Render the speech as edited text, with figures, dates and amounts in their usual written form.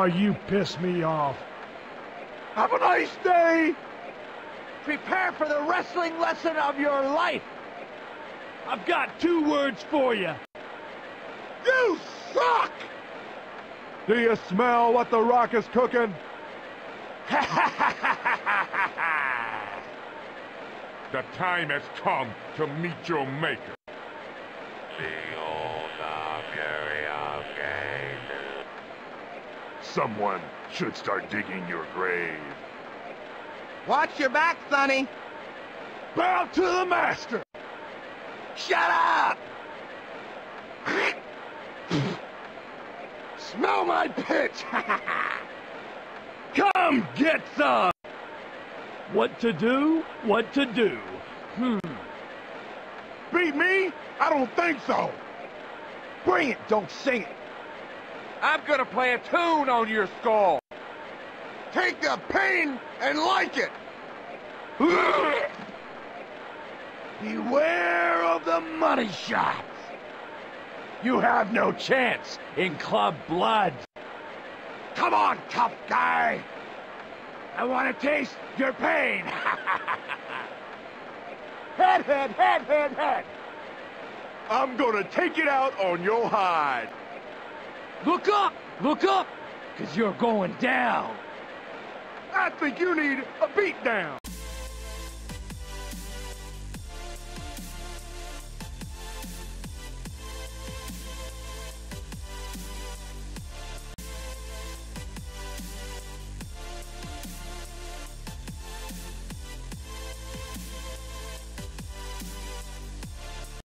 Oh, you piss me off. Have a nice day. Prepare for the wrestling lesson of your life. I've got two words for you. You suck! Do you smell what The Rock is cooking? The time has come to meet your maker. Someone should start digging your grave. Watch your back, Sonny. Bow to the master. Shut up! Smell my pitch! Come get some! What to do? What to do? Beat me? I don't think so. Bring it, don't sing it. I'm gonna play a tune on your skull. Take the pain and like it. Beware of the money shots. You have no chance in Club Blood. Come on, tough guy. I want to taste your pain. Head, head, head, head, head. I'm gonna take it out on your hide. Look up, because you're going down. I think you need a beatdown.